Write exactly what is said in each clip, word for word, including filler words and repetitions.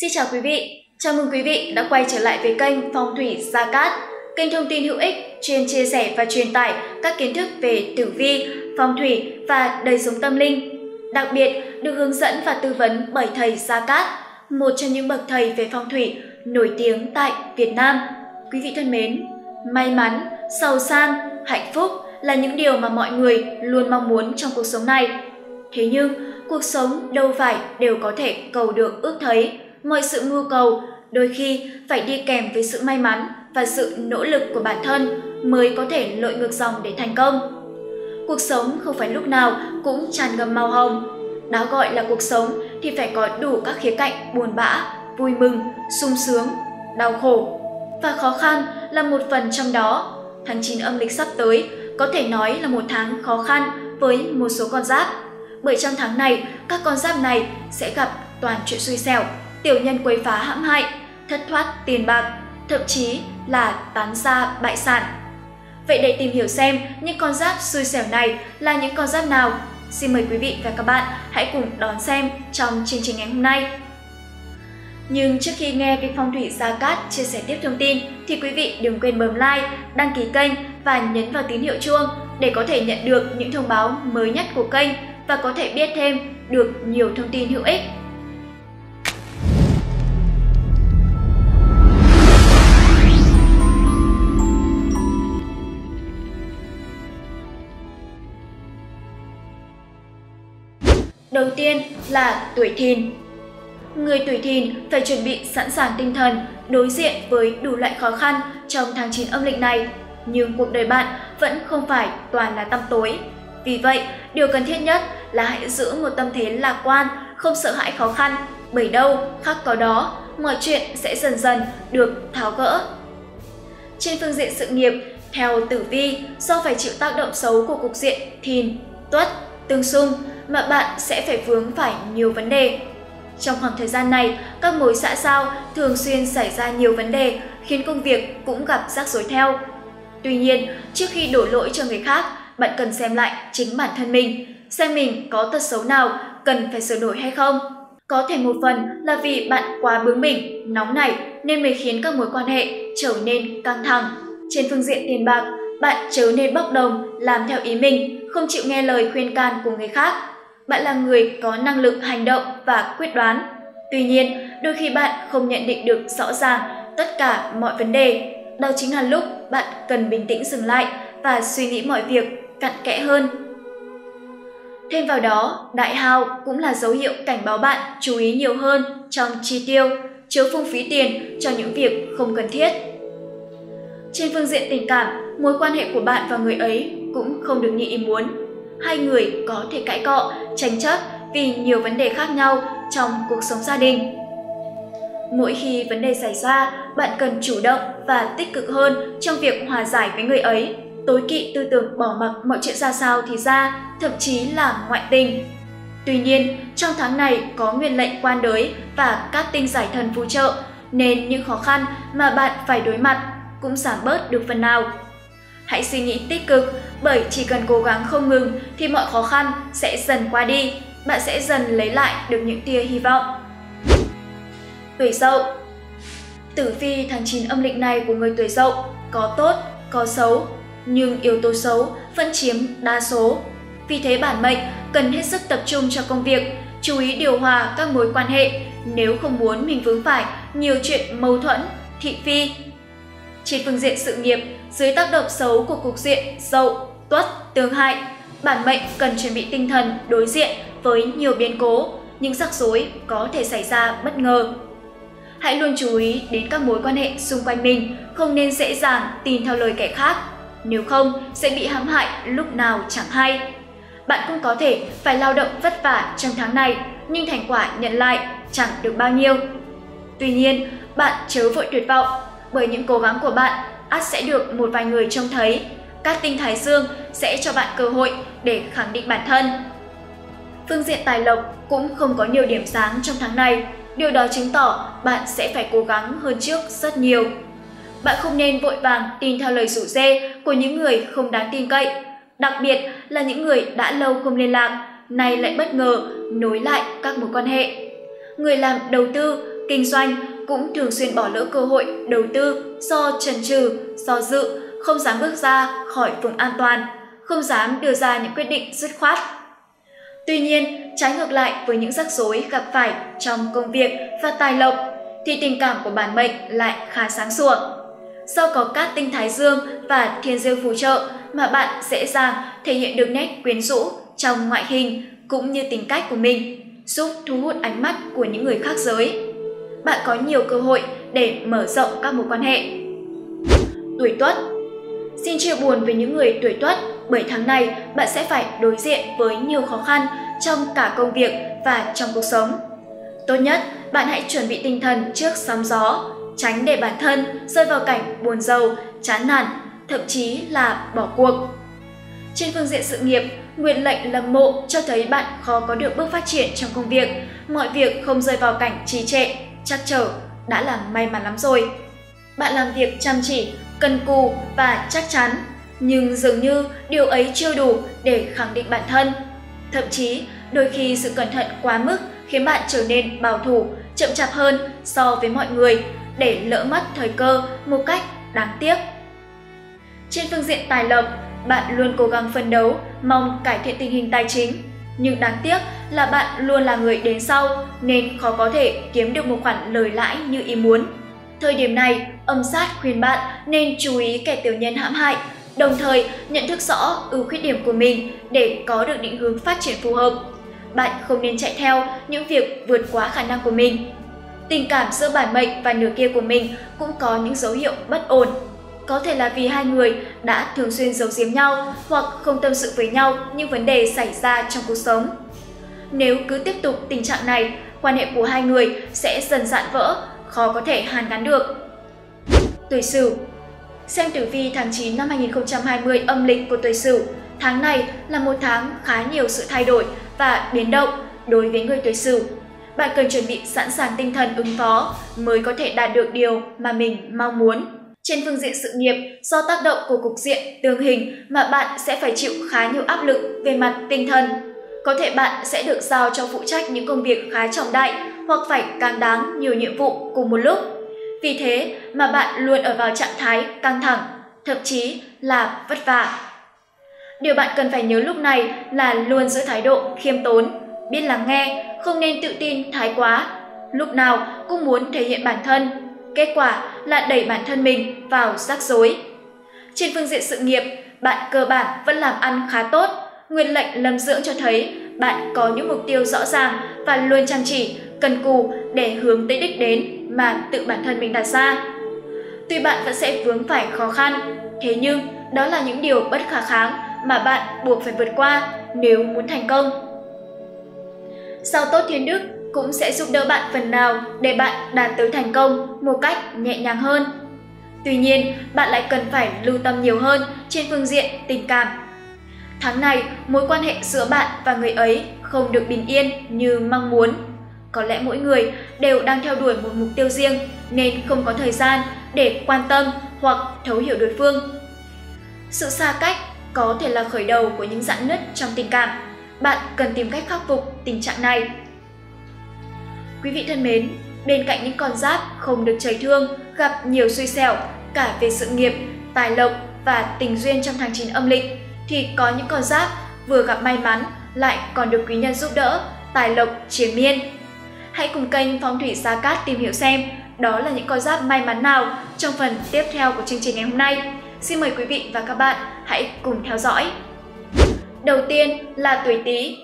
Xin chào quý vị, chào mừng quý vị đã quay trở lại với kênh Phong thủy Gia Cát, kênh thông tin hữu ích chuyên chia sẻ và truyền tải các kiến thức về tử vi, phong thủy và đời sống tâm linh. Đặc biệt được hướng dẫn và tư vấn bởi thầy Gia Cát, một trong những bậc thầy về phong thủy nổi tiếng tại Việt Nam. Quý vị thân mến, may mắn, giàu sang, hạnh phúc là những điều mà mọi người luôn mong muốn trong cuộc sống này. Thế nhưng, cuộc sống đâu phải đều có thể cầu được ước thấy. Mọi sự mưu cầu đôi khi phải đi kèm với sự may mắn và sự nỗ lực của bản thân mới có thể lội ngược dòng để thành công. Cuộc sống không phải lúc nào cũng tràn ngập màu hồng. Đã gọi là cuộc sống thì phải có đủ các khía cạnh buồn bã, vui mừng, sung sướng, đau khổ. Và khó khăn là một phần trong đó. Tháng chín âm lịch sắp tới có thể nói là một tháng khó khăn với một số con giáp. Bởi trong tháng này, các con giáp này sẽ gặp toàn chuyện xui xẻo, tiểu nhân quấy phá hãm hại, thất thoát tiền bạc, thậm chí là tán gia bại sản. Vậy để tìm hiểu xem những con giáp xui xẻo này là những con giáp nào, xin mời quý vị và các bạn hãy cùng đón xem trong chương trình ngày hôm nay. Nhưng trước khi nghe kênh Phong thủy Gia Cát chia sẻ tiếp thông tin thì quý vị đừng quên bấm like, đăng ký kênh và nhấn vào tín hiệu chuông để có thể nhận được những thông báo mới nhất của kênh và có thể biết thêm được nhiều thông tin hữu ích. Đầu tiên là tuổi Thìn. Người tuổi Thìn phải chuẩn bị sẵn sàng tinh thần đối diện với đủ loại khó khăn trong tháng chín âm lịch này, nhưng cuộc đời bạn vẫn không phải toàn là tăm tối. Vì vậy, điều cần thiết nhất là hãy giữ một tâm thế lạc quan, không sợ hãi khó khăn, bởi đâu khác có đó, mọi chuyện sẽ dần dần được tháo gỡ. Trên phương diện sự nghiệp, theo tử vi, do phải chịu tác động xấu của cục diện Thìn, Tuất, Tương xung mà bạn sẽ phải vướng phải nhiều vấn đề. Trong khoảng thời gian này, các mối xã giao thường xuyên xảy ra nhiều vấn đề khiến công việc cũng gặp rắc rối theo. Tuy nhiên, trước khi đổ lỗi cho người khác, bạn cần xem lại chính bản thân mình, xem mình có tật xấu nào cần phải sửa đổi hay không. Có thể một phần là vì bạn quá bướng bỉnh, nóng nảy nên mới khiến các mối quan hệ trở nên căng thẳng. Trên phương diện tiền bạc, bạn chớ nên bốc đồng, làm theo ý mình, không chịu nghe lời khuyên can của người khác. Bạn là người có năng lực hành động và quyết đoán. Tuy nhiên, đôi khi bạn không nhận định được rõ ràng tất cả mọi vấn đề. Đó chính là lúc bạn cần bình tĩnh dừng lại và suy nghĩ mọi việc cặn kẽ hơn. Thêm vào đó, đại hao cũng là dấu hiệu cảnh báo bạn chú ý nhiều hơn trong chi tiêu, chớ phung phí tiền cho những việc không cần thiết. Trên phương diện tình cảm, mối quan hệ của bạn và người ấy cũng không được như ý muốn. Hai người có thể cãi cọ, tranh chấp vì nhiều vấn đề khác nhau trong cuộc sống gia đình. Mỗi khi vấn đề xảy ra, bạn cần chủ động và tích cực hơn trong việc hòa giải với người ấy. Tối kỵ tư tưởng bỏ mặc mọi chuyện ra sao thì ra, thậm chí là ngoại tình. Tuy nhiên, trong tháng này có nguyên lệnh quan đới và các tinh giải thần phù trợ, nên những khó khăn mà bạn phải đối mặt cũng giảm bớt được phần nào. Hãy suy nghĩ tích cực, bởi chỉ cần cố gắng không ngừng thì mọi khó khăn sẽ dần qua đi, bạn sẽ dần lấy lại được những tia hy vọng. Tuổi Dậu. Tử vi tháng chín âm lịch này của người tuổi Dậu có tốt, có xấu, nhưng yếu tố xấu vẫn chiếm đa số. Vì thế bản mệnh cần hết sức tập trung cho công việc, chú ý điều hòa các mối quan hệ nếu không muốn mình vướng phải nhiều chuyện mâu thuẫn, thị phi. Trên phương diện sự nghiệp, dưới tác động xấu của cục diện Dậu, Tuất, Tương hại, bản mệnh cần chuẩn bị tinh thần đối diện với nhiều biến cố, những rắc rối có thể xảy ra bất ngờ. Hãy luôn chú ý đến các mối quan hệ xung quanh mình, không nên dễ dàng tin theo lời kẻ khác, nếu không sẽ bị hãm hại lúc nào chẳng hay. Bạn cũng có thể phải lao động vất vả trong tháng này, nhưng thành quả nhận lại chẳng được bao nhiêu. Tuy nhiên, bạn chớ vội tuyệt vọng, bởi những cố gắng của bạn ắt sẽ được một vài người trông thấy. Các tinh thái dương sẽ cho bạn cơ hội để khẳng định bản thân. Phương diện tài lộc cũng không có nhiều điểm sáng trong tháng này, điều đó chứng tỏ bạn sẽ phải cố gắng hơn trước rất nhiều. Bạn không nên vội vàng tin theo lời rủ rê của những người không đáng tin cậy, đặc biệt là những người đã lâu không liên lạc, nay lại bất ngờ nối lại các mối quan hệ. Người làm đầu tư kinh doanh cũng thường xuyên bỏ lỡ cơ hội đầu tư do chần chừ, do dự, không dám bước ra khỏi vùng an toàn, không dám đưa ra những quyết định dứt khoát. Tuy nhiên, trái ngược lại với những rắc rối gặp phải trong công việc và tài lộc, thì tình cảm của bản mệnh lại khá sáng sủa. Do có cát tinh Thái Dương và Thiên Dương phù trợ mà bạn dễ dàng thể hiện được nét quyến rũ trong ngoại hình cũng như tính cách của mình, giúp thu hút ánh mắt của những người khác giới. Bạn có nhiều cơ hội để mở rộng các mối quan hệ. Tuổi Tuất. Xin chia buồn với những người tuổi Tuất, bởi tháng này bạn sẽ phải đối diện với nhiều khó khăn trong cả công việc và trong cuộc sống. Tốt nhất, bạn hãy chuẩn bị tinh thần trước sóng gió, tránh để bản thân rơi vào cảnh buồn rầu, chán nản, thậm chí là bỏ cuộc. Trên phương diện sự nghiệp, Nguyệt lệnh Lâm Mộ cho thấy bạn khó có được bước phát triển trong công việc, mọi việc không rơi vào cảnh trì trệ, trắc trở đã là may mắn lắm rồi. Bạn làm việc chăm chỉ, cần cù và chắc chắn, nhưng dường như điều ấy chưa đủ để khẳng định bản thân. Thậm chí, đôi khi sự cẩn thận quá mức khiến bạn trở nên bảo thủ, chậm chạp hơn so với mọi người, để lỡ mất thời cơ một cách đáng tiếc. Trên phương diện tài lộc, bạn luôn cố gắng phấn đấu, mong cải thiện tình hình tài chính. Nhưng đáng tiếc là bạn luôn là người đến sau, nên khó có thể kiếm được một khoản lời lãi như ý muốn. Thời điểm này, âm sát khuyên bạn nên chú ý kẻ tiểu nhân hãm hại, đồng thời nhận thức rõ ưu khuyết điểm của mình để có được định hướng phát triển phù hợp. Bạn không nên chạy theo những việc vượt quá khả năng của mình. Tình cảm giữa bản mệnh và nửa kia của mình cũng có những dấu hiệu bất ổn. Có thể là vì hai người đã thường xuyên giấu giếm nhau hoặc không tâm sự với nhau những vấn đề xảy ra trong cuộc sống. Nếu cứ tiếp tục tình trạng này, quan hệ của hai người sẽ dần dạn vỡ, khó có thể hàn gắn được. Tuổi Sửu. Xem tử vi tháng chín năm hai nghìn không trăm hai mươi âm lịch của tuổi Sửu, tháng này là một tháng khá nhiều sự thay đổi và biến động đối với người tuổi Sửu. Bạn cần chuẩn bị sẵn sàng tinh thần ứng phó mới có thể đạt được điều mà mình mong muốn. Trên phương diện sự nghiệp, do tác động của cục diện tương hình mà bạn sẽ phải chịu khá nhiều áp lực về mặt tinh thần. Có thể bạn sẽ được giao cho phụ trách những công việc khá trọng đại hoặc phải càng đáng nhiều nhiệm vụ cùng một lúc. Vì thế mà bạn luôn ở vào trạng thái căng thẳng, thậm chí là vất vả. Điều bạn cần phải nhớ lúc này là luôn giữ thái độ khiêm tốn, biết lắng nghe, không nên tự tin thái quá, lúc nào cũng muốn thể hiện bản thân. Kết quả là đẩy bản thân mình vào rắc rối. Trên phương diện sự nghiệp, bạn cơ bản vẫn làm ăn khá tốt. Nguyên lệnh Lâm Dưỡng cho thấy bạn có những mục tiêu rõ ràng và luôn chăm chỉ, cần cù để hướng tới đích đến mà tự bản thân mình đặt ra. Tuy bạn vẫn sẽ vướng phải khó khăn, thế nhưng đó là những điều bất khả kháng mà bạn buộc phải vượt qua nếu muốn thành công. Sao tốt thiên đức cũng sẽ giúp đỡ bạn phần nào để bạn đạt tới thành công một cách nhẹ nhàng hơn. Tuy nhiên, bạn lại cần phải lưu tâm nhiều hơn trên phương diện tình cảm. Tháng này, mối quan hệ giữa bạn và người ấy không được bình yên như mong muốn. Có lẽ mỗi người đều đang theo đuổi một mục tiêu riêng nên không có thời gian để quan tâm hoặc thấu hiểu đối phương. Sự xa cách có thể là khởi đầu của những rạn nứt trong tình cảm. Bạn cần tìm cách khắc phục tình trạng này. Quý vị thân mến, bên cạnh những con giáp không được chảy thương, gặp nhiều xui xẻo cả về sự nghiệp, tài lộc và tình duyên trong tháng chín âm lịch, thì có những con giáp vừa gặp may mắn lại còn được quý nhân giúp đỡ, tài lộc triền miên. Hãy cùng kênh Phong thủy Gia Cát tìm hiểu xem đó là những con giáp may mắn nào trong phần tiếp theo của chương trình ngày hôm nay. Xin mời quý vị và các bạn hãy cùng theo dõi. Đầu tiên là tuổi Tý.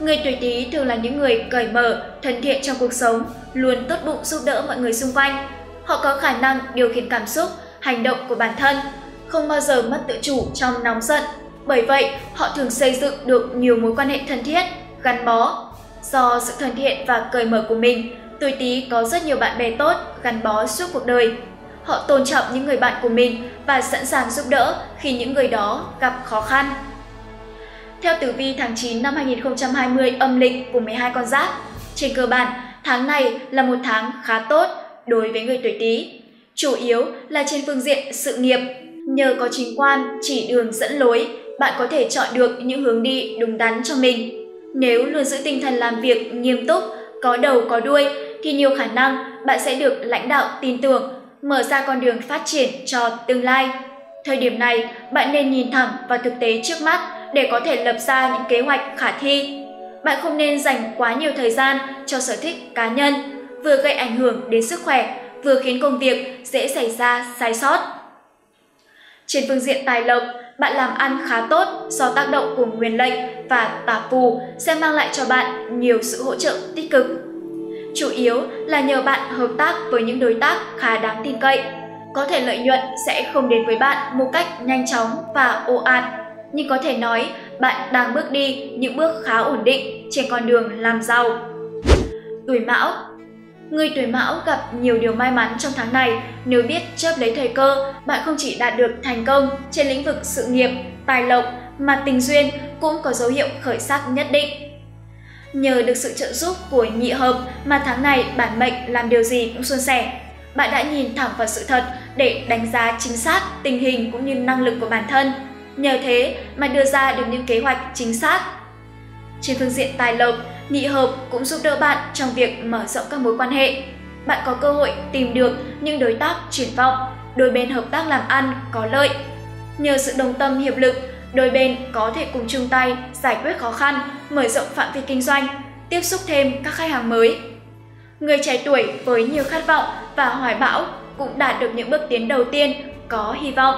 Người tuổi Tý thường là những người cởi mở, thân thiện trong cuộc sống, luôn tốt bụng giúp đỡ mọi người xung quanh. Họ có khả năng điều khiển cảm xúc, hành động của bản thân, không bao giờ mất tự chủ trong nóng giận. Bởi vậy, họ thường xây dựng được nhiều mối quan hệ thân thiết, gắn bó. Do sự thân thiện và cởi mở của mình, tuổi Tý có rất nhiều bạn bè tốt, gắn bó suốt cuộc đời. Họ tôn trọng những người bạn của mình và sẵn sàng giúp đỡ khi những người đó gặp khó khăn. Theo tử vi tháng chín năm hai nghìn không trăm hai mươi âm lịch của mười hai con giáp, trên cơ bản, tháng này là một tháng khá tốt đối với người tuổi Tý. Chủ yếu là trên phương diện sự nghiệp, nhờ có chính quan chỉ đường dẫn lối, bạn có thể chọn được những hướng đi đúng đắn cho mình. Nếu luôn giữ tinh thần làm việc nghiêm túc, có đầu có đuôi thì nhiều khả năng bạn sẽ được lãnh đạo tin tưởng, mở ra con đường phát triển cho tương lai. Thời điểm này, bạn nên nhìn thẳng vào thực tế trước mắt để có thể lập ra những kế hoạch khả thi. Bạn không nên dành quá nhiều thời gian cho sở thích cá nhân, vừa gây ảnh hưởng đến sức khỏe, vừa khiến công việc dễ xảy ra sai sót. Trên phương diện tài lộc, bạn làm ăn khá tốt do tác động của nguyên lệnh và tả phù sẽ mang lại cho bạn nhiều sự hỗ trợ tích cực. Chủ yếu là nhờ bạn hợp tác với những đối tác khá đáng tin cậy. Có thể lợi nhuận sẽ không đến với bạn một cách nhanh chóng và ồ ạt, nhưng có thể nói bạn đang bước đi những bước khá ổn định trên con đường làm giàu. Tuổi Mão. Người tuổi Mão gặp nhiều điều may mắn trong tháng này, nếu biết chớp lấy thời cơ, bạn không chỉ đạt được thành công trên lĩnh vực sự nghiệp, tài lộc, mà tình duyên cũng có dấu hiệu khởi sắc nhất định. Nhờ được sự trợ giúp của nhị hợp mà tháng này bản mệnh làm điều gì cũng suôn sẻ. Bạn đã nhìn thẳng vào sự thật để đánh giá chính xác tình hình cũng như năng lực của bản thân. Nhờ thế mà đưa ra được những kế hoạch chính xác. Trên phương diện tài lộc, nhị hợp cũng giúp đỡ bạn trong việc mở rộng các mối quan hệ. Bạn có cơ hội tìm được những đối tác triển vọng, đôi bên hợp tác làm ăn có lợi. Nhờ sự đồng tâm hiệp lực, đôi bên có thể cùng chung tay giải quyết khó khăn, mở rộng phạm vi kinh doanh, tiếp xúc thêm các khách hàng mới. Người trẻ tuổi với nhiều khát vọng và hoài bão cũng đạt được những bước tiến đầu tiên có hy vọng.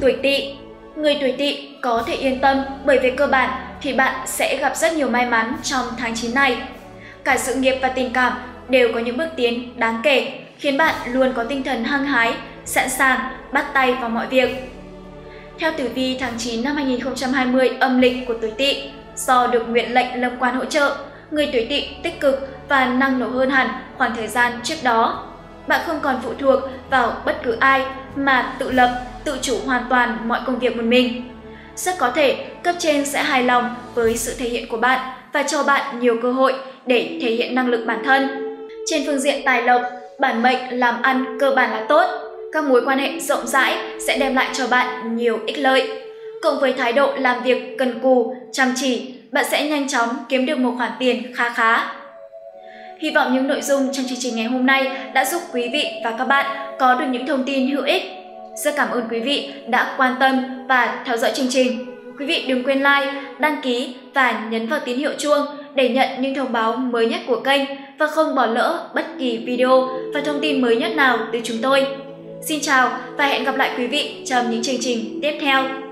Tuổi Tỵ. Người tuổi Tỵ có thể yên tâm bởi về cơ bản thì bạn sẽ gặp rất nhiều may mắn trong tháng chín này. Cả sự nghiệp và tình cảm đều có những bước tiến đáng kể, khiến bạn luôn có tinh thần hăng hái, sẵn sàng bắt tay vào mọi việc. Theo tử vi tháng chín năm hai nghìn không trăm hai mươi âm lịch của tuổi Tỵ, do được nguyện lệnh lâm quan hỗ trợ, người tuổi Tỵ tích cực và năng nổ hơn hẳn khoảng thời gian trước đó. Bạn không còn phụ thuộc vào bất cứ ai mà tự lập, tự chủ hoàn toàn mọi công việc một mình. Rất có thể cấp trên sẽ hài lòng với sự thể hiện của bạn và cho bạn nhiều cơ hội để thể hiện năng lực bản thân. Trên phương diện tài lộc, bản mệnh làm ăn cơ bản là tốt. Các mối quan hệ rộng rãi sẽ đem lại cho bạn nhiều ích lợi. Cộng với thái độ làm việc cần cù, chăm chỉ, bạn sẽ nhanh chóng kiếm được một khoản tiền khá khá. Hy vọng những nội dung trong chương trình ngày hôm nay đã giúp quý vị và các bạn có được những thông tin hữu ích. Rất cảm ơn quý vị đã quan tâm và theo dõi chương trình. Quý vị đừng quên like, đăng ký và nhấn vào tín hiệu chuông để nhận những thông báo mới nhất của kênh và không bỏ lỡ bất kỳ video và thông tin mới nhất nào từ chúng tôi. Xin chào và hẹn gặp lại quý vị trong những chương trình tiếp theo.